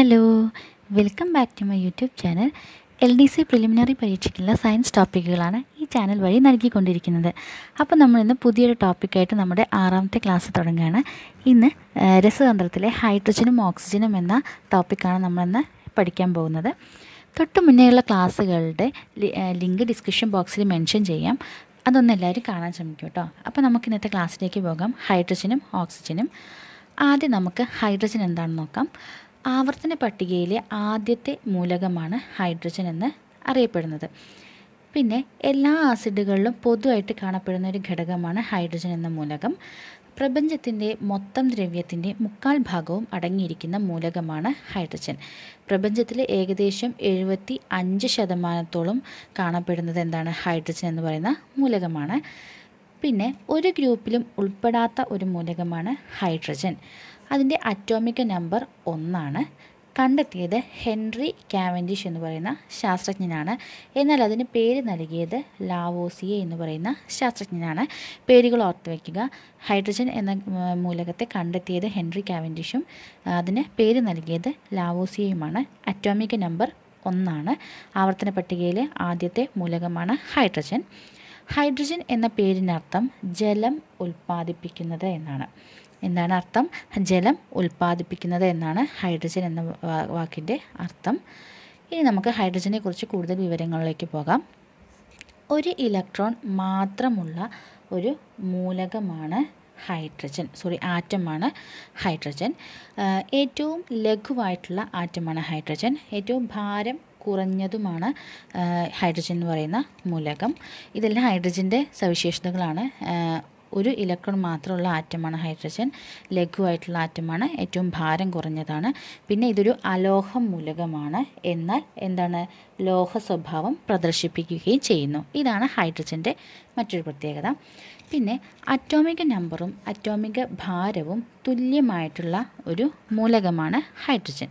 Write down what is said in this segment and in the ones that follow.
Hello, welcome back to my YouTube channel. LDC preliminary പരീക്ഷയ്ക്കുള്ള science ടോപ്പിക്കുകളാണ് ഈ channel വഴി നൽകിക്കൊണ്ടിരിക്കുന്നത്. അപ്പോൾ നമ്മൾ ഇന്ന് പുതിയൊരു ടോപ്പിക്കായിട്ട് നമ്മുടെ ആറാമത്തെ ക്ലാസ് തുടങ്ങുകയാണ്. ഇന്ന് രസതന്ത്രത്തിലെ ഹൈഡ്രജനും ഓക്സിജനും എന്ന ടോപ്പിക്കാണ് നമ്മൾ ഇന്ന് പഠിക്കാൻ പോകുന്നത്. തൊട്ട് മുന്നേയുള്ള ക്ലാസ്സുകളുടെ ലിങ്ക് ഡിസ്ക്രിപ്ഷൻ ബോക്സിൽ മെൻഷൻ ചെയ്യാം. അതൊന്നും എല്ലാവരും കാണാൻ ശ്രമിക്കും കേട്ടോ. അപ്പോൾ നമുക്ക് ഇന്നത്തെ ക്ലാസ്സിലേക്ക് പോകാം. ഹൈഡ്രജനും ഓക്സിജനും. ആദ്യം നമുക്ക് ഹൈഡ്രജൻ എന്താണെന്ന് നോക്കാം. ആവർത്തന പട്ടികയിലെ ആദ്യത്തെ മൂലകമാണ് ഹൈഡ്രജൻ എന്ന് അറിയപ്പെടുന്നത്. പിന്നെ എല്ലാ ആസിഡുകളിലും പൊതുവായിട്ട് കാണപ്പെടുന്ന ഒരു ഘടകമാണ് ഹൈഡ്രജൻ എന്ന മൂലകം. പ്രപഞ്ചത്തിൻ്റെ മൊത്തം ദ്രവ്യത്തിൻ്റെ 3/4 ഭാഗവും അടങ്ങിയിരിക്കുന്ന മൂലകമാണ് ഹൈഡ്രജൻ. പ്രപഞ്ചത്തിലെ ഏകദേശം 75% കാണപ്പെടുന്നത് എന്താണ്, ഹൈഡ്രജൻ എന്ന് പറയുന്ന മൂലകമാണ്. പിന്നെ ഒരു ഗ്രൂപ്പിലും ഉൾപ്പെടാത്ത ഒരു മൂലകമാണ് ഹൈഡ്രജൻ. അതിൻ്റെ അറ്റോമിക് നമ്പർ 1 ആണ്. കണ്ടെത്തിയത് ഹെൻറി കാവൻഡിഷ് എന്ന് പറയുന്ന ശാസ്ത്രജ്ഞനാണ്. എന്നാൽ അതിന് പേര് നൽകിയത് ലാവോസിയെ എന്ന് പറയുന്ന ശാസ്ത്രജ്ഞനാണ്. പേരുകൾ ഓർത്ത് വയ്ക്കുക. ഹൈഡ്രജൻ എന്ന മൂലകത്തെ കണ്ടെത്തിയത് ഹെൻറി കാവൻഡിഷും അതിന് പേര് നൽകിയത് ലാവോസിയയുമാണ്. അറ്റോമിക് നമ്പർ 1 ആണ്. ആവർത്തന പട്ടികയിലെ ആദ്യത്തെ മൂലകമാണ് ഹൈഡ്രജൻ. ഹൈഡ്രജൻ എന്ന പേരിനർത്ഥം ജലം ഉൽപ്പാദിപ്പിക്കുന്നത് എന്നാണ്. എന്താണ് അർത്ഥം? ജലം ഉൽപ്പാദിപ്പിക്കുന്നത് എന്നാണ് ഹൈഡ്രജൻ എന്ന വാക്കിൻ്റെ അർത്ഥം. ഇനി നമുക്ക് ഹൈഡ്രജനെ കുറിച്ച് കൂടുതൽ വിവരങ്ങളിലേക്ക് പോകാം. ഒരു ഇലക്ട്രോൺ മാത്രമുള്ള ഒരു മൂലകമാണ് ഹൈഡ്രജൻ, ആറ്റമാണ് ഹൈഡ്രജൻ. ഏറ്റവും ലഘുവായിട്ടുള്ള ആറ്റമാണ് ഹൈഡ്രജൻ. ഏറ്റവും ഭാരം കുറഞ്ഞതുമാണ് ഹൈഡ്രജൻ എന്ന് പറയുന്ന മൂലകം. ഇതെല്ലാം ഹൈഡ്രജൻ്റെ സവിശേഷതകളാണ്. ഒരു ഇലക്ട്രോൺ മാത്രമുള്ള ആറ്റമാണ് ഹൈഡ്രജൻ. ലഘുവായിട്ടുള്ള ആറ്റമാണ്, ഏറ്റവും ഭാരം കുറഞ്ഞതാണ്. പിന്നെ ഇതൊരു അലോഹ മൂലകമാണ്. എന്നാൽ എന്താണ്, ലോഹ സ്വഭാവം പ്രദർശിപ്പിക്കുകയും ചെയ്യുന്നു. ഇതാണ് ഹൈഡ്രജൻ്റെ മറ്റൊരു പ്രത്യേകത. പിന്നെ അറ്റോമിക നമ്പറും അറ്റോമിക ഭാരവും തുല്യമായിട്ടുള്ള ഒരു മൂലകമാണ് ഹൈഡ്രജൻ.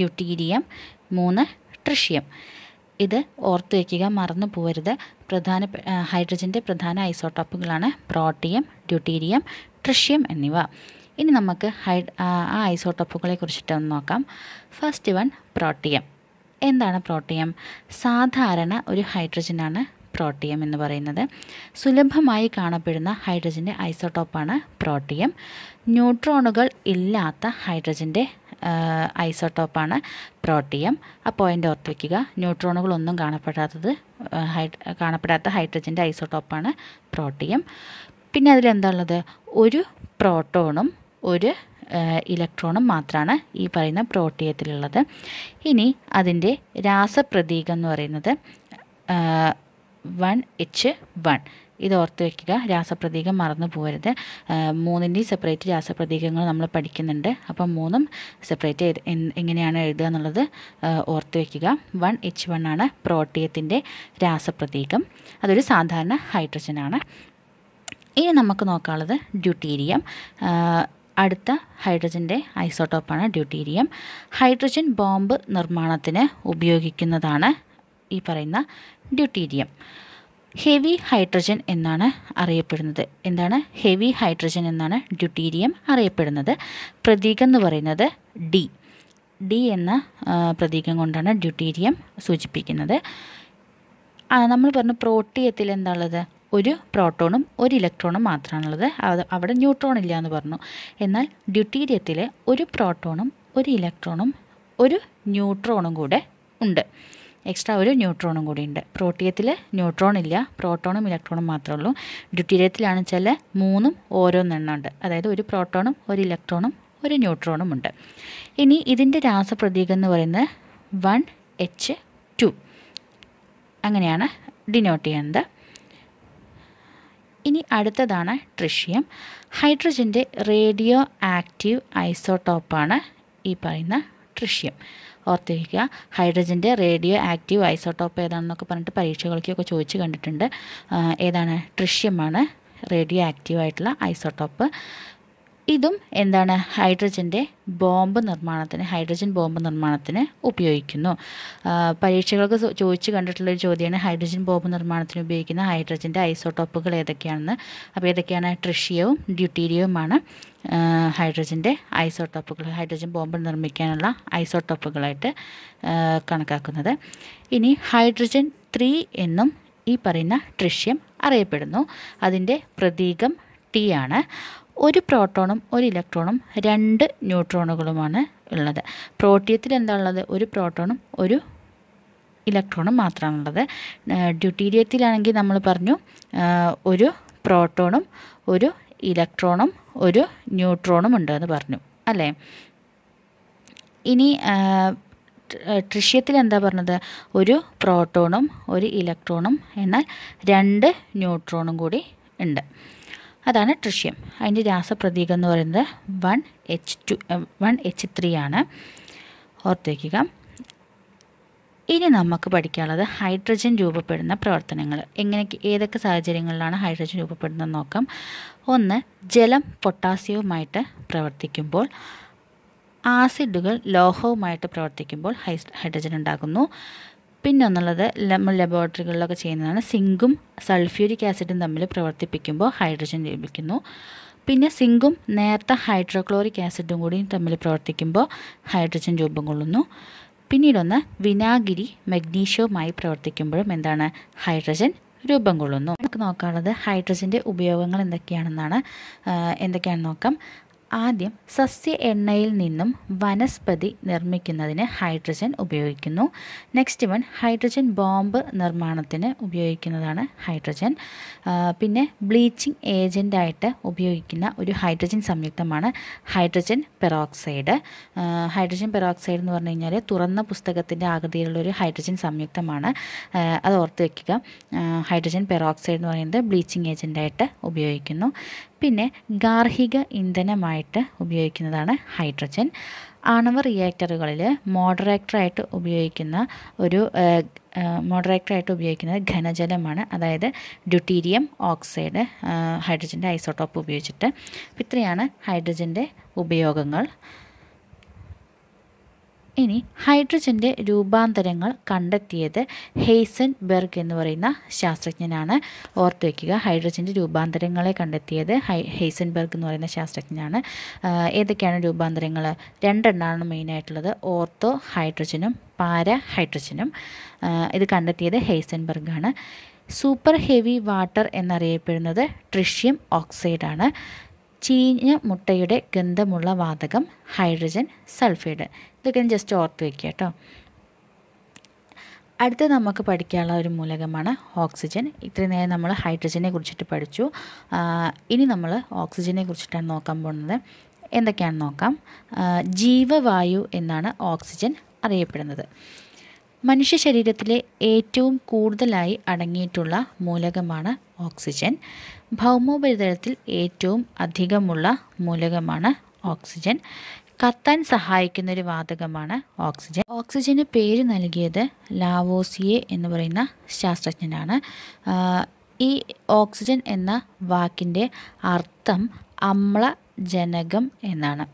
Deuterium, 3 tritium. ഇത് ഓർത്ത് വയ്ക്കുക, മറന്നു പോകരുത്. ഹൈഡ്രജൻ്റെ പ്രധാന ഐസോടോപ്പുകളാണ് പ്രോട്ടിയം, ഡ്യൂട്ടീരിയം, ട്രിഷ്യം എന്നിവ. ഇനി നമുക്ക് ആ ഐസോടോപ്പുകളെ കുറിച്ചിട്ട് ഒന്ന് നോക്കാം. First one protium. എന്താണ് പ്രോട്ടിയം? സാധാരണ ഒരു ഹൈഡ്രജനാണ് പ്രോട്ടിയം എന്ന് പറയുന്നത്. സുലഭമായി കാണപ്പെടുന്ന ഹൈഡ്രജൻ്റെ ഐസോടോപ്പാണ് പ്രോട്ടിയം. ന്യൂട്രോണുകൾ ഇല്ലാത്ത ഹൈഡ്രജൻ്റെ ഐസോടോപ്പാണ് പ്രോട്ടിയം. ആ പോയിൻ്റ് ഓർത്ത് വയ്ക്കുക. ന്യൂട്രോണുകളൊന്നും കാണപ്പെടാത്ത ഹൈഡ്രജൻ്റെ ഐസോടോപ്പാണ് പ്രോട്ടിയം. പിന്നെ അതിലെന്താണുള്ളത്? ഒരു പ്രോട്ടോണും ഒരു ഇലക്ട്രോണും മാത്രമാണ് ഈ പറയുന്ന പ്രോട്ടിയത്തിലുള്ളത്. ഇനി അതിൻ്റെ രാസപ്രതീകം എന്ന് പറയുന്നത് 1H1. ഇത് ഓർത്ത് വയ്ക്കുക, രാസപ്രതീകം മറന്നു പോകരുത്. 3ൻ്റെയും സെപ്പറേറ്റ് രാസപ്രതീകങ്ങൾ നമ്മൾ പഠിക്കുന്നുണ്ട്. അപ്പം 3ഉം സെപ്പറേറ്റ് എങ്ങനെയാണ് എഴുതുക എന്നുള്ളത് ഓർത്ത് വയ്ക്കുക. 1H1 ആണ് പ്രോട്ടിയത്തിൻ്റെ രാസപ്രതീകം. അതൊരു സാധാരണ ഹൈഡ്രജനാണ്. ഇനി നമുക്ക് നോക്കാനുള്ളത് ഡ്യൂട്ടീരിയം. അടുത്ത ഹൈഡ്രജൻ്റെ ഐസോടോപ്പാണ് ഡ്യൂട്ടീരിയം. ഹൈഡ്രജൻ ബോംബ് നിർമ്മാണത്തിന് ഉപയോഗിക്കുന്നതാണ് ഈ പറയുന്ന ഡ്യൂട്ടീരിയം. ഹെവി ഹൈഡ്രജൻ എന്നാണ് അറിയപ്പെടുന്നത്. എന്താണ് ഹെവി ഹൈഡ്രജൻ എന്നാണ് ഡ്യൂട്ടീരിയം അറിയപ്പെടുന്നത്. പ്രതീകം എന്ന് പറയുന്നത് ഡി എന്ന പ്രതീകം കൊണ്ടാണ് ഡ്യൂട്ടീരിയം സൂചിപ്പിക്കുന്നത്. നമ്മൾ പറഞ്ഞു പ്രോട്ടിയത്തിൽ എന്താണുള്ളത്? ഒരു പ്രോട്ടോണും ഒരു ഇലക്ട്രോണും മാത്രമാണുള്ളത്. അവിടെ ന്യൂട്രോൺ ഇല്ല എന്ന് പറഞ്ഞു. എന്നാൽ ഡ്യൂട്ടീരിയത്തിൽ ഒരു പ്രോട്ടോണും ഒരു ഇലക്ട്രോണും ഒരു ന്യൂട്രോണും കൂടെ ഉണ്ട്. എക്സ്ട്രാ ഒരു ന്യൂട്രോണും കൂടിയുണ്ട്. പ്രോട്ടിയത്തിൽ ന്യൂട്രോൺ ഇല്ല, പ്രോട്ടോണും ഇലക്ട്രോണും മാത്രമേ ഉള്ളൂ. ഡ്യൂട്ടീരിയത്തിലാണെന്ന് വെച്ചാൽ 3ഉം ഓരോന്നെണ്ണമുണ്ട്. അതായത് ഒരു പ്രോട്ടോണും ഒരു ഇലക്ട്രോണും ഒരു ന്യൂട്രോണും ഉണ്ട്. ഇനി ഇതിൻ്റെ രാസപ്രതീകം എന്ന് പറയുന്നത് 1H2 അങ്ങനെയാണ് ഡിനോട്ട് ചെയ്യുന്നത്. ഇനി അടുത്തതാണ് ട്രിഷ്യം. ഹൈഡ്രജൻ്റെ റേഡിയോ ആക്റ്റീവ് ഐസോടോപ്പാണ് ഈ പറയുന്ന ട്രിഷ്യം. ഓർത്തിരിക്കുക. ഹൈഡ്രജൻ്റെ റേഡിയോ ആക്റ്റീവ് ഐസോട്ടോപ്പ് ഏതാണെന്നൊക്കെ പറഞ്ഞിട്ട് പരീക്ഷകൾക്കൊക്കെ ചോദിച്ച് കണ്ടിട്ടുണ്ട്. ഏതാണ്? ട്രിഷ്യമാണ് റേഡിയോ ആക്റ്റീവ് ആയിട്ടുള്ള ഐസോട്ടോപ്പ്. ഇതും എന്താണ്? ഹൈഡ്രജൻ്റെ ബോംബ് നിർമ്മാണത്തിന്, ഹൈഡ്രജൻ ബോംബ് നിർമ്മാണത്തിന് ഉപയോഗിക്കുന്നു. പരീക്ഷകൾക്ക് ചോദിച്ച് കണ്ടിട്ടുള്ളൊരു ചോദ്യമാണ് ഹൈഡ്രജൻ ബോംബ് നിർമ്മാണത്തിന് ഉപയോഗിക്കുന്ന ഹൈഡ്രജൻ്റെ ഐസോടോപ്പുകൾ ഏതൊക്കെയാണെന്ന്. അപ്പോൾ ഏതൊക്കെയാണ്? ട്രിഷ്യവും ഡ്യൂട്ടീരിയവുമാണ് ഹൈഡ്രജൻ്റെ ഐസോടോപ്പുകൾ, ഹൈഡ്രജൻ ബോംബ് നിർമ്മിക്കാനുള്ള ഐസോടോപ്പുകളായിട്ട് കണക്കാക്കുന്നത്. ഇനി ഹൈഡ്രജൻ 3 എന്നും ഈ പറയുന്ന ട്രിഷ്യം അറിയപ്പെടുന്നു. അതിൻ്റെ പ്രതീകം ടി ആണ്. ഒരു പ്രോട്ടോണും ഒരു ഇലക്ട്രോണും 2 ന്യൂട്രോണുകളുമാണ് ഉള്ളത്. പ്രോട്ടിയത്തിൽ എന്താ ഉള്ളത്? ഒരു പ്രോട്ടോണും ഒരു ഇലക്ട്രോണും മാത്രമാണുള്ളത്. ഡ്യൂട്ടീരിയത്തിലാണെങ്കിൽ നമ്മൾ പറഞ്ഞു ഒരു പ്രോട്ടോണും ഒരു ഇലക്ട്രോണും ഒരു ന്യൂട്രോണും ഉണ്ട് എന്ന് പറഞ്ഞു, അല്ലേ? ഇനി ട്രിഷ്യത്തിൽ എന്താ പറഞ്ഞത്? ഒരു പ്രോട്ടോണും ഒരു ഇലക്ട്രോണും എന്നാൽ 2 ന്യൂട്രോണും കൂടി ഉണ്ട്. അതാണ് ട്രിഷ്യം. അതിൻ്റെ രാസപ്രതീകം എന്ന് പറയുന്നത് 1H3 ആണ്, ഓർത്ത് വയ്ക്കുക. ഇനി നമുക്ക് പഠിക്കാനുള്ളത് ഹൈഡ്രജൻ രൂപപ്പെടുന്ന പ്രവർത്തനങ്ങൾ. ഏതൊക്കെ സാഹചര്യങ്ങളിലാണ് ഹൈഡ്രജൻ രൂപപ്പെടുന്നത് നോക്കാം. ഒന്ന്, ജലം പൊട്ടാസ്യവുമായിട്ട് പ്രവർത്തിക്കുമ്പോൾ, ആസിഡുകൾ ലോഹവുമായിട്ട് പ്രവർത്തിക്കുമ്പോൾ ഹൈഡ്രജൻ ഉണ്ടാകുന്നു. പിന്നൊന്നുള്ളത് നമ്മൾ ലബോറട്ടറികളിലൊക്കെ ചെയ്യുന്നതാണ്, സിങ്കും സൾഫ്യൂരിക് ആസിഡും തമ്മിൽ പ്രവർത്തിപ്പിക്കുമ്പോൾ ഹൈഡ്രജൻ ലഭിക്കുന്നു. പിന്നെ സിങ്കും നേർത്ത ഹൈഡ്രോക്ലോറിക് ആസിഡും കൂടി തമ്മിൽ പ്രവർത്തിക്കുമ്പോൾ ഹൈഡ്രജൻ രൂപം കൊള്ളുന്നു. പിന്നീടൊന്ന്, വിനാഗിരി മഗ്നീഷ്യവുമായി പ്രവർത്തിക്കുമ്പോഴും എന്താണ്? ഹൈഡ്രജൻ രൂപം കൊള്ളുന്നു. നമുക്ക് നോക്കാനുള്ളത് ഹൈഡ്രജൻ്റെ ഉപയോഗങ്ങൾ എന്തൊക്കെയാണെന്ന് നോക്കാം. ആദ്യം, സസ്യ എണ്ണയിൽ നിന്നും വനസ്പതി നിർമ്മിക്കുന്നതിന് ഹൈഡ്രജൻ ഉപയോഗിക്കുന്നു. നെക്സ്റ്റ് വൺ, ഹൈഡ്രജൻ ബോംബ് നിർമ്മാണത്തിന് ഉപയോഗിക്കുന്നതാണ് ഹൈഡ്രജൻ. പിന്നെ ബ്ലീച്ചിങ് ഏജൻ്റായിട്ട് ഉപയോഗിക്കുന്ന ഒരു ഹൈഡ്രജൻ സംയുക്തമാണ് ഹൈഡ്രജൻ പെറോക്സൈഡ്. ഹൈഡ്രജൻ പെറോക്സൈഡ് എന്ന് പറഞ്ഞു കഴിഞ്ഞാൽ തുറന്ന പുസ്തകത്തിൻ്റെ ആകൃതിയിലുള്ളൊരു ഹൈഡ്രജൻ സംയുക്തമാണ്, അത് ഓർത്ത് വയ്ക്കുക. ഹൈഡ്രജൻ പെറോക്സൈഡ് എന്ന് പറയുന്നത് ബ്ലീച്ചിങ് ഏജൻ്റായിട്ട് ഉപയോഗിക്കുന്നു. പിന്നെ ഗാർഹിക ഇന്ധനമായിട്ട് ഉപയോഗിക്കുന്നതാണ് ഹൈഡ്രജൻ. ആണവ റിയാക്ടറുകളിൽ മോഡറേറ്ററായിട്ട് ഉപയോഗിക്കുന്നത് ഘനജലമാണ്, അതായത് ഡ്യൂട്ടീരിയം ഓക്സൈഡ്, ഹൈഡ്രജൻ്റെ ഐസോടോപ്പ് ഉപയോഗിച്ചിട്ട്. ഇത്രയാണ് ഹൈഡ്രജൻ്റെ ഉപയോഗങ്ങൾ. ഇനി ഹൈഡ്രജൻ്റെ രൂപാന്തരങ്ങൾ കണ്ടെത്തിയത് ഹെയ്സൻബെർഗ് എന്ന് പറയുന്ന ശാസ്ത്രജ്ഞനാണ്, ഓർത്ത് വയ്ക്കുക. ഹൈഡ്രജൻ്റെ രൂപാന്തരങ്ങളെ കണ്ടെത്തിയത് ഹെയ്സൻബെർഗ് എന്ന് പറയുന്ന ശാസ്ത്രജ്ഞനാണ്. ഏതൊക്കെയാണ് രൂപാന്തരങ്ങൾ? 2 മെയിനായിട്ടുള്ളത്, ഓർത്തോ ഹൈഡ്രജനും പാര ഹൈഡ്രജനും. ഇത് കണ്ടെത്തിയത് ഹെയ്സൻബെർഗാണ്. സൂപ്പർ ഹെവി വാട്ടർ എന്നറിയപ്പെടുന്നത് ട്രിഷ്യം ഓക്സൈഡാണ്. ചീഞ്ഞ മുട്ടയുടെ ഗന്ധമുള്ള വാതകം ഹൈഡ്രജൻ സൾഫൈഡ്. ഇതൊക്കെ ജസ്റ്റ് ഓർത്ത് വയ്ക്കുക കേട്ടോ. അടുത്ത നമുക്ക് പഠിക്കാനുള്ള ഒരു മൂലകമാണ് ഓക്സിജൻ. ഇത്രയും നേരം നമ്മൾ ഹൈഡ്രജനെ കുറിച്ചിട്ട് പഠിച്ചു. ഇനി നമ്മൾ ഓക്സിജനെ കുറിച്ചിട്ടാണ് നോക്കാൻ പോകുന്നത്. എന്തൊക്കെയാണെന്ന് നോക്കാം. ജീവവായു എന്നാണ് ഓക്സിജൻ അറിയപ്പെടുന്നത്. മനുഷ്യ ശരീരത്തിലെ ഏറ്റവും കൂടുതലായി അടങ്ങിയിട്ടുള്ള മൂലകമാണ് ഓക്സിജൻ. ഭൗമോപരിതലത്തിൽ ഏറ്റവും അധികമുള്ള മൂലകമാണ് ഓക്സിജൻ. കത്താൻ സഹായിക്കുന്ന ഒരു വാതകമാണ് ഓക്സിജൻ. ഓക്സിജന് പേര് നൽകിയത് ലാവോസിയെ എന്ന് പറയുന്ന ശാസ്ത്രജ്ഞനാണ്. ഈ ഓക്സിജൻ എന്ന വാക്കിൻ്റെ അർത്ഥം അമ്ലജനകം എന്നാണ്.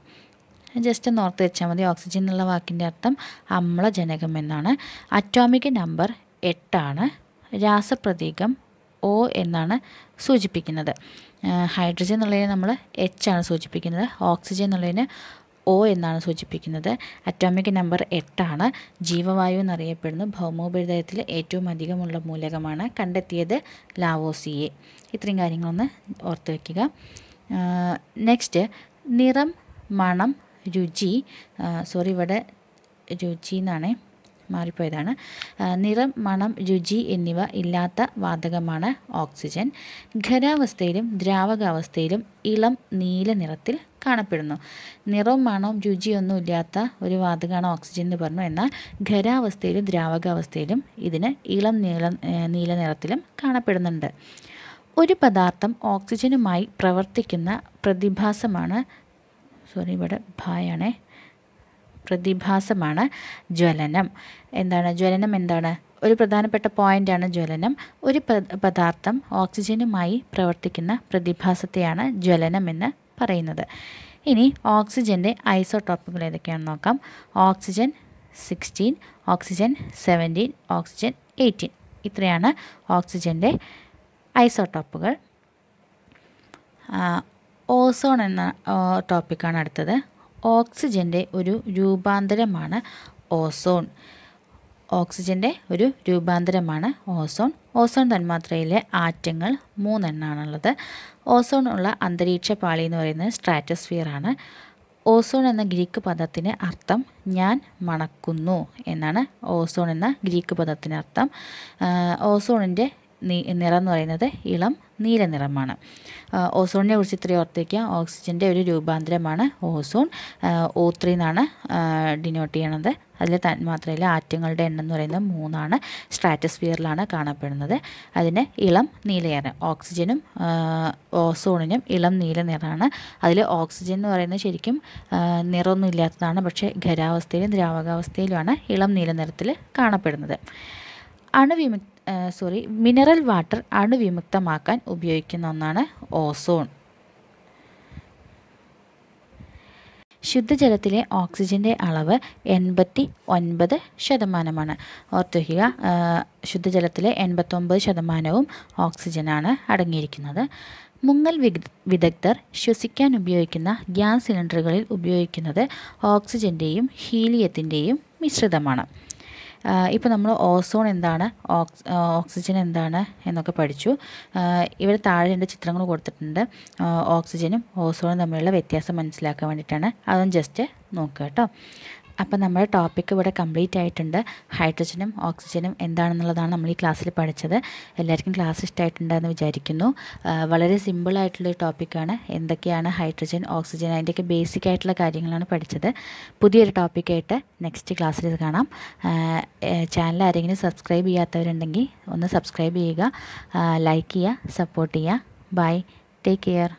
ജസ്റ്റ് ഒന്ന് ഓർത്ത് വെച്ചാൽ മതി. ഓക്സിജൻ എന്നുള്ള വാക്കിൻ്റെ അർത്ഥം അമ്ലജനകം എന്നാണ്. അറ്റോമിക് നമ്പർ 8 ആണ്. രാസപ്രതീകം O എന്നാണ് സൂചിപ്പിക്കുന്നത്. ഹൈഡ്രജൻ എന്നുള്ളതിന് നമ്മൾ H ആണ് സൂചിപ്പിക്കുന്നത്, ഓക്സിജൻ എന്നുള്ളതിന് O എന്നാണ് സൂചിപ്പിക്കുന്നത്. അറ്റോമിക് നമ്പർ 8 ആണ്. ജീവവായു എന്നറിയപ്പെടുന്നു. ഭൗമോപരിതലത്തിൽ ഏറ്റവും അധികമുള്ള മൂലകമാണ്, കണ്ടെത്തിയത് ലാവോസിയെ. ഇത്രയും കാര്യങ്ങളൊന്ന് ഓർത്ത് വയ്ക്കുക. നെക്സ്റ്റ്, നിറം, മണം, രുചി, സോറി ഇവിടെ രുചി എന്നാണ് മാറിപ്പോയതാണ്. നിറം, മണം, രുചി എന്നിവ ഇല്ലാത്ത വാതകമാണ് ഓക്സിജൻ. ഖരാവസ്ഥയിലും ദ്രാവകാവസ്ഥയിലും ഇളം നീല നിറത്തിൽ കാണപ്പെടുന്നു. നിറവും മണവും രുചിയൊന്നും ഇല്ലാത്ത ഒരു വാതകമാണ് ഓക്സിജൻ എന്ന് പറഞ്ഞു. എന്നാൽ ഖരാവസ്ഥയിലും ദ്രാവകാവസ്ഥയിലും ഇതിന് ഇളം നീല നിറത്തിലും കാണപ്പെടുന്നുണ്ട്. ഒരു പദാർത്ഥം ഓക്സിജനുമായി പ്രവർത്തിക്കുന്ന പ്രതിഭാസമാണ് പ്രതിഭാസമാണ് ജ്വലനം. എന്താണ് ജ്വലനം? എന്താണ് ഒരു പ്രധാനപ്പെട്ട പോയിൻ്റാണ് ജ്വലനം. ഒരു പദാർത്ഥം ഓക്സിജനുമായി പ്രവർത്തിക്കുന്ന പ്രതിഭാസത്തെയാണ് ജ്വലനം എന്ന് പറയുന്നത്. ഇനി ഓക്സിജൻ്റെ ഐസോടോപ്പുകൾ ഏതൊക്കെയാണെന്ന് നോക്കാം. Oxygen 16, oxygen 17, oxygen 18. ഇത്രയാണ് ഓക്സിജൻ്റെ ഐസോടോപ്പുകൾ. ഓസോൺ എന്ന ടോപ്പിക്കാണ് അടുത്തത്. ഓക്സിജൻ്റെ ഒരു രൂപാന്തരമാണ് ഓസോൺ. ഓസോൺ തന്മാത്രയിലെ ആറ്റങ്ങൾ 3 ഓസോൺ ഉള്ള അന്തരീക്ഷ പാളി എന്ന് പറയുന്നത് സ്ട്രാറ്റോസ്ഫിയറാണ്. ഓസോൺ എന്ന ഗ്രീക്ക് പദത്തിന് അർത്ഥം ഞാൻ മണക്കുന്നു എന്നാണ്. ഓസോൺ എന്ന ഗ്രീക്ക് പദത്തിന് അർത്ഥം. ഓസോണിൻ്റെ നിറം എന്ന് പറയുന്നത് ഇളം നീല നിറമാണ്. ഓസോണിനെ കുറിച്ച് ഇത്രയും ഓർത്തിരിക്കുക. ഓക്സിജൻ്റെ ഒരു രൂപാന്തരമാണ് ഓസോൺ. O3 എന്നാണ് ഡിനോട്ട് ചെയ്യണത്. അതിൽ തന്മാത്രയിലെ ആറ്റങ്ങളുടെ എണ്ണം എന്ന് പറയുന്നത് 3 സ്ട്രാറ്റോസ്ഫിയറിലാണ് കാണപ്പെടുന്നത്. അതിന് ഇളം നീലയാണ്. ഓക്സിജനും ഓസോണിനും ഇളം നീല നിറമാണ്. അതിൽ ഓക്സിജൻ എന്ന് പറയുന്നത് ശരിക്കും നിറമൊന്നും ഇല്ലാത്തതാണ്. പക്ഷേ ഖരാവസ്ഥയിലും ദ്രാവകാവസ്ഥയിലുമാണ് ഇളം നീല നിറത്തിൽ കാണപ്പെടുന്നത്. മിനറൽ വാട്ടർ അണുവിമുക്തമാക്കാൻ ഉപയോഗിക്കുന്ന ഒന്നാണ് ഓസോൺ. ശുദ്ധജലത്തിലെ ഓക്സിജൻ്റെ അളവ് 89%. ഓർത്തുവയ്ക്കുക, ശുദ്ധജലത്തിലെ 89% ഓക്സിജനാണ് അടങ്ങിയിരിക്കുന്നത്. മുങ്ങൽ വിദഗ്ധർ ശ്വസിക്കാൻ ഉപയോഗിക്കുന്ന ഗ്യാസ് സിലിണ്ടറുകളിൽ ഉപയോഗിക്കുന്നത് ഓക്സിജൻ്റെയും ഹീലിയത്തിൻ്റെയും മിശ്രിതമാണ്. ഇപ്പോൾ നമ്മൾ ഓസോൺ എന്താണ്, ഓക്സിജൻ എന്താണ് എന്നൊക്കെ പഠിച്ചു. ഇവിടെ താഴെ എൻ്റെ ചിത്രങ്ങൾ കൊടുത്തിട്ടുണ്ട്. ഓക്സിജനും ഓസോണും തമ്മിലുള്ള വ്യത്യാസം മനസ്സിലാക്കാൻ വേണ്ടിയിട്ടാണ്. അതൊന്ന് ജസ്റ്റ് നോക്കുക കേട്ടോ. അപ്പോൾ നമ്മുടെ ടോപ്പിക്ക് ഇവിടെ കംപ്ലീറ്റ് ആയിട്ടുണ്ട്. ഹൈഡ്രജനും ഓക്സിജനും എന്താണെന്നുള്ളതാണ് നമ്മൾ ഈ ക്ലാസ്സിൽ പഠിച്ചത്. എല്ലാവർക്കും ക്ലാസ് ഇഷ്ടമായിട്ടുണ്ടെന്ന് വിചാരിക്കുന്നു. വളരെ സിമ്പിളായിട്ടുള്ളൊരു ടോപ്പിക്കാണ്. എന്തൊക്കെയാണ് ഹൈഡ്രജൻ, ഓക്സിജൻ, അതിൻ്റെയൊക്കെ ബേസിക് ആയിട്ടുള്ള കാര്യങ്ങളാണ് പഠിച്ചത്. പുതിയൊരു ടോപ്പിക്കായിട്ട് നെക്സ്റ്റ് ക്ലാസ്സിൽ ഇത് കാണാം. ചാനൽ ആരെങ്കിലും സബ്സ്ക്രൈബ് ചെയ്യാത്തവരുണ്ടെങ്കിൽ ഒന്ന് സബ്സ്ക്രൈബ് ചെയ്യുക, ലൈക്ക് ചെയ്യുക, സപ്പോർട്ട് ചെയ്യുക. Bye, take care.